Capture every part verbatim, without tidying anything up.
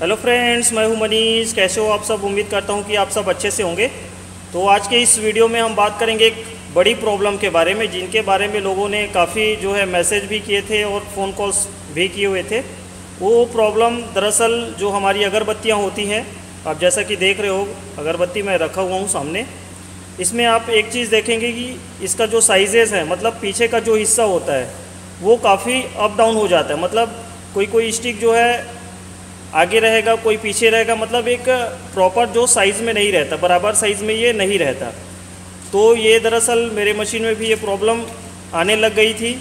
Hello friends, मैं हूं मनीष। कैसे हो आप सब? उम्मीद करता हूं कि आप सब अच्छे से होंगे। तो आज के इस वीडियो में हम बात करेंगे एक बड़ी प्रॉब्लम के बारे में, जिनके बारे में लोगों ने काफ़ी जो है मैसेज भी किए थे और फ़ोन कॉल्स भी किए हुए थे। वो प्रॉब्लम दरअसल जो हमारी अगरबत्तियाँ होती हैं, आप जैसा कि देख रहे हो अगरबत्ती मैं रखा हुआ हूँ सामने, इसमें आप एक चीज़ देखेंगे कि इसका जो साइजेज़ है, मतलब पीछे का जो हिस्सा होता है वो काफ़ी अप डाउन हो जाता है। मतलब कोई कोई स्टिक जो है आगे रहेगा, कोई पीछे रहेगा, मतलब एक प्रॉपर जो साइज़ में नहीं रहता, बराबर साइज़ में ये नहीं रहता। तो ये दरअसल मेरे मशीन में भी ये प्रॉब्लम आने लग गई थी।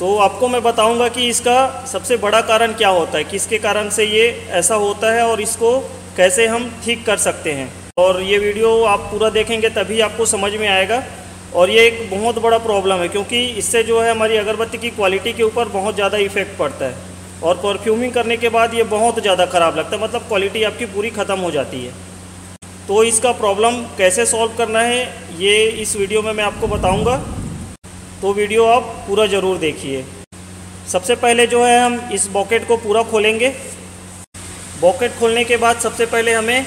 तो आपको मैं बताऊंगा कि इसका सबसे बड़ा कारण क्या होता है, किसके कारण से ये ऐसा होता है और इसको कैसे हम ठीक कर सकते हैं। और ये वीडियो आप पूरा देखेंगे तभी आपको समझ में आएगा। और ये एक बहुत बड़ा प्रॉब्लम है, क्योंकि इससे जो है हमारी अगरबत्ती की क्वालिटी के ऊपर बहुत ज़्यादा इफ़ेक्ट पड़ता है और परफ्यूमिंग करने के बाद ये बहुत ज़्यादा ख़राब लगता है, मतलब क्वालिटी आपकी पूरी ख़त्म हो जाती है। तो इसका प्रॉब्लम कैसे सॉल्व करना है ये इस वीडियो में मैं आपको बताऊंगा, तो वीडियो आप पूरा ज़रूर देखिए। सबसे पहले जो है हम इस बॉकेट को पूरा खोलेंगे। बॉकेट खोलने के बाद सबसे पहले हमें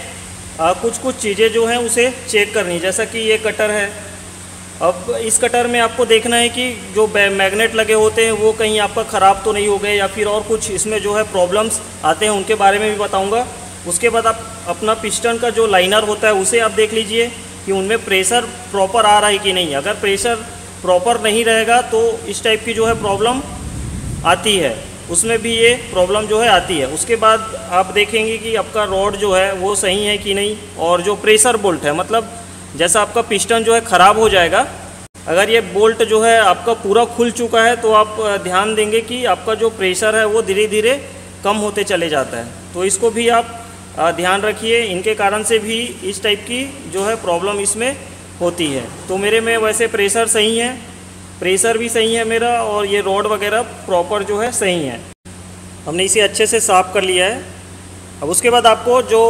आ, कुछ कुछ चीज़ें जो हैं उसे चेक करनी, जैसा कि ये कटर है। अब इस कटर में आपको देखना है कि जो मैग्नेट लगे होते हैं वो कहीं आपका ख़राब तो नहीं हो गए, या फिर और कुछ इसमें जो है प्रॉब्लम्स आते हैं, उनके बारे में भी बताऊंगा। उसके बाद आप अपना पिस्टन का जो लाइनर होता है उसे आप देख लीजिए कि उनमें प्रेशर प्रॉपर आ रहा है कि नहीं। अगर प्रेशर प्रॉपर नहीं रहेगा तो इस टाइप की जो है प्रॉब्लम आती है, उसमें भी ये प्रॉब्लम जो है आती है। उसके बाद आप देखेंगे कि आपका रॉड जो है वो सही है कि नहीं, और जो प्रेशर बोल्ट है, मतलब जैसा आपका पिस्टन जो है ख़राब हो जाएगा अगर ये बोल्ट जो है आपका पूरा खुल चुका है, तो आप ध्यान देंगे कि आपका जो प्रेशर है वो धीरे धीरे कम होते चले जाता है। तो इसको भी आप ध्यान रखिए, इनके कारण से भी इस टाइप की जो है प्रॉब्लम इसमें होती है। तो मेरे में वैसे प्रेशर सही है, प्रेशर भी सही है मेरा, और ये रॉड वगैरह प्रॉपर जो है सही है। हमने इसे अच्छे से साफ़ कर लिया है। अब उसके बाद आपको जो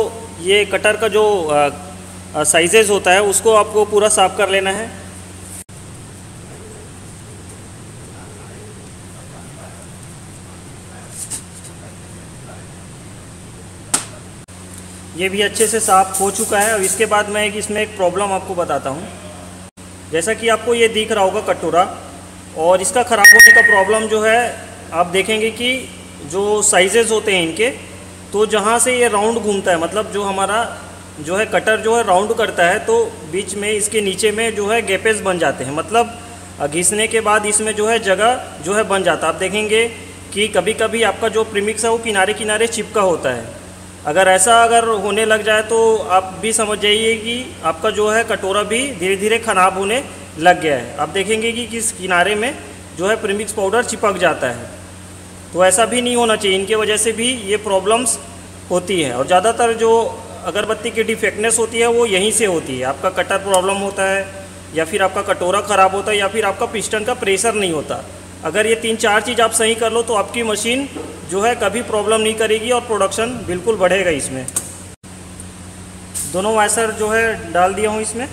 ये कटर का जो आ, साइजेस होता है उसको आपको पूरा साफ़ कर लेना है। ये भी अच्छे से साफ़ हो चुका है। अब इसके बाद मैं इसमें एक प्रॉब्लम आपको बताता हूँ। जैसा कि आपको ये दिख रहा होगा कटोरा, और इसका ख़राब होने का प्रॉब्लम जो है आप देखेंगे कि जो साइजेस होते हैं इनके, तो जहाँ से ये राउंड घूमता है, मतलब जो हमारा जो है कटर जो है राउंड करता है, तो बीच में इसके नीचे में जो है गैपेस बन जाते हैं, मतलब घिसने के बाद इसमें जो है जगह जो है बन जाता है। आप देखेंगे कि कभी कभी आपका जो प्रीमिक्स है वो किनारे किनारे चिपका होता है। अगर ऐसा अगर होने लग जाए तो आप भी समझ जाइए कि आपका जो है कटोरा भी धीरे धीरे ख़राब होने लग गया है। आप देखेंगे कि किस किनारे में जो है प्रीमिक्स पाउडर चिपक जाता है, तो ऐसा भी नहीं होना चाहिए। इनके वजह से भी ये प्रॉब्लम्स होती है, और ज़्यादातर जो अगरबत्ती की डिफेक्टनेस होती है वो यहीं से होती है। आपका कटर प्रॉब्लम होता है, या फिर आपका कटोरा ख़राब होता है, या फिर आपका पिस्टन का प्रेशर नहीं होता। अगर ये तीन चार चीज़ आप सही कर लो तो आपकी मशीन जो है कभी प्रॉब्लम नहीं करेगी और प्रोडक्शन बिल्कुल बढ़ेगा। इसमें दोनों वाइसर जो है डाल दिया हूँ इसमें।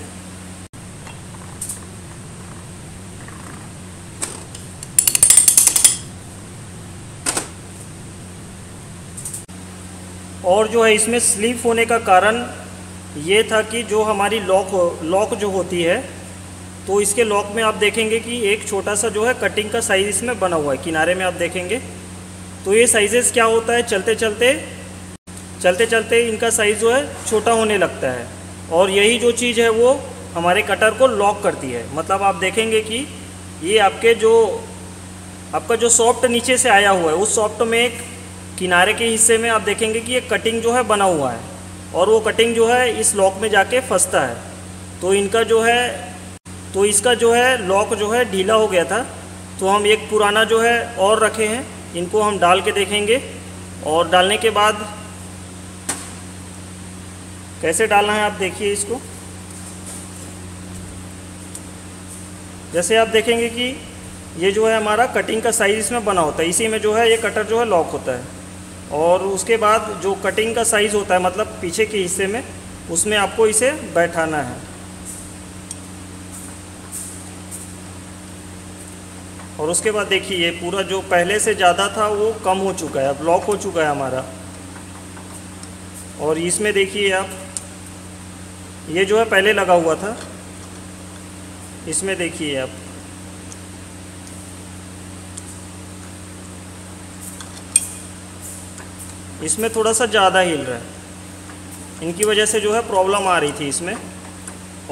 और जो है इसमें स्लीप होने का कारण ये था कि जो हमारी लॉक लॉक जो होती है, तो इसके लॉक में आप देखेंगे कि एक छोटा सा जो है कटिंग का साइज़ इसमें बना हुआ है, किनारे में आप देखेंगे। तो ये साइजेस क्या होता है, चलते चलते चलते चलते इनका साइज़ जो है छोटा होने लगता है, और यही जो चीज़ है वो हमारे कटर को लॉक करती है। मतलब आप देखेंगे कि ये आपके जो आपका जो सॉफ्ट नीचे से आया हुआ है, उस सॉफ्ट में एक किनारे के हिस्से में आप देखेंगे कि ये कटिंग जो है बना हुआ है, और वो कटिंग जो है इस लॉक में जाके फंसता है। तो इनका जो है तो इसका जो है लॉक जो है ढीला हो गया था, तो हम एक पुराना जो है और रखे हैं, इनको हम डाल के देखेंगे। और डालने के बाद कैसे डालना है आप देखिए इसको। जैसे आप देखेंगे कि ये जो है हमारा कटिंग का साइज़ इसमें बना होता है, इसी में जो है ये कटर जो है लॉक होता है। और उसके बाद जो कटिंग का साइज़ होता है, मतलब पीछे के हिस्से में, उसमें आपको इसे बैठाना है। और उसके बाद देखिए ये पूरा जो पहले से ज़्यादा था वो कम हो चुका है, अब लॉक हो चुका है हमारा। और इसमें देखिए आप, ये जो है पहले लगा हुआ था, इसमें देखिए आप, इसमें थोड़ा सा ज़्यादा हिल रहा है, इनकी वजह से जो है प्रॉब्लम आ रही थी इसमें,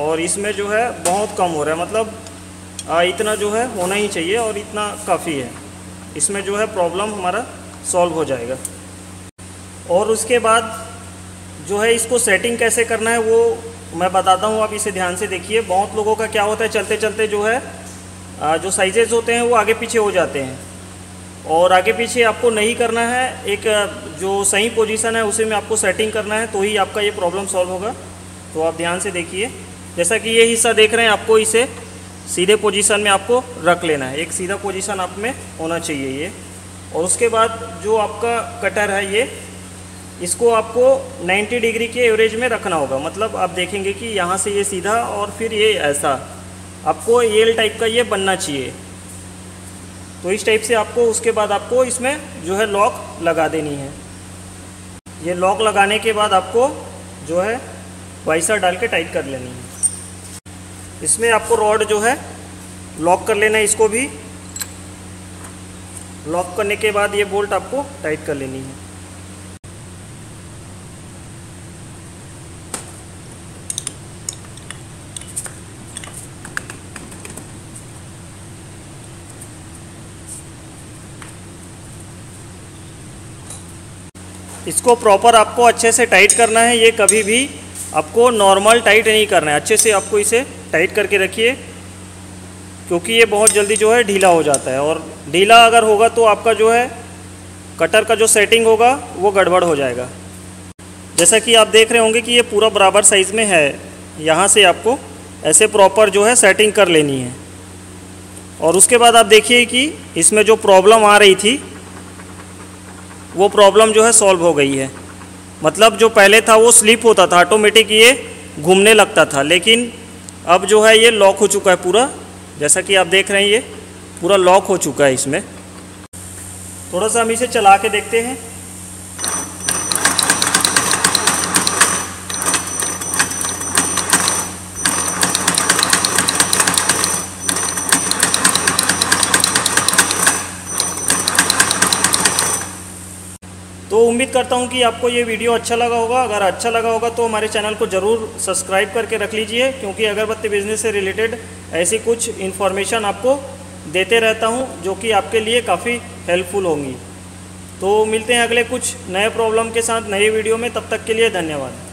और इसमें जो है बहुत कम हो रहा है, मतलब इतना जो है होना ही चाहिए और इतना काफ़ी है, इसमें जो है प्रॉब्लम हमारा सॉल्व हो जाएगा। और उसके बाद जो है इसको सेटिंग कैसे करना है वो मैं बताता हूँ, आप इसे ध्यान से देखिए। बहुत लोगों का क्या होता है, चलते चलते जो है जो साइजेज़ होते हैं वो आगे पीछे हो जाते हैं, और आगे पीछे आपको नहीं करना है, एक जो सही पोजीशन है उसी में आपको सेटिंग करना है, तो ही आपका ये प्रॉब्लम सॉल्व होगा। तो आप ध्यान से देखिए, जैसा कि ये हिस्सा देख रहे हैं, आपको इसे सीधे पोजीशन में आपको रख लेना है, एक सीधा पोजीशन आप में होना चाहिए ये। और उसके बाद जो आपका कटर है ये, इसको आपको नब्बे डिग्री के एवरेज में रखना होगा, मतलब आप देखेंगे कि यहाँ से ये सीधा और फिर ये ऐसा, आपको एल टाइप का ये बनना चाहिए। तो इस टाइप से आपको, उसके बाद आपको इसमें जो है लॉक लगा देनी है। ये लॉक लगाने के बाद आपको जो है वाइसर डाल के टाइट कर लेनी है। इसमें आपको रॉड जो है लॉक कर लेना है, इसको भी लॉक करने के बाद ये बोल्ट आपको टाइट कर लेनी है। इसको प्रॉपर आपको अच्छे से टाइट करना है, ये कभी भी आपको नॉर्मल टाइट नहीं करना है, अच्छे से आपको इसे टाइट करके रखिए, क्योंकि ये बहुत जल्दी जो है ढीला हो जाता है, और ढीला अगर होगा तो आपका जो है कटर का जो सेटिंग होगा वो गड़बड़ हो जाएगा। जैसा कि आप देख रहे होंगे कि ये पूरा बराबर साइज़ में है, यहाँ से आपको ऐसे प्रॉपर जो है सेटिंग कर लेनी है। और उसके बाद आप देखिए कि इसमें जो प्रॉब्लम आ रही थी वो प्रॉब्लम जो है सॉल्व हो गई है, मतलब जो पहले था वो स्लिप होता था, ऑटोमेटिक ये घूमने लगता था, लेकिन अब जो है ये लॉक हो चुका है पूरा, जैसा कि आप देख रहे हैं ये पूरा लॉक हो चुका है। इसमें थोड़ा सा हम इसे चला के देखते हैं। तो उम्मीद करता हूं कि आपको ये वीडियो अच्छा लगा होगा। अगर अच्छा लगा होगा तो हमारे चैनल को ज़रूर सब्सक्राइब करके रख लीजिए, क्योंकि अगरबत्ती बिजनेस से रिलेटेड ऐसी कुछ इन्फॉर्मेशन आपको देते रहता हूं, जो कि आपके लिए काफ़ी हेल्पफुल होंगी। तो मिलते हैं अगले कुछ नए प्रॉब्लम के साथ नए वीडियो में, तब तक के लिए धन्यवाद।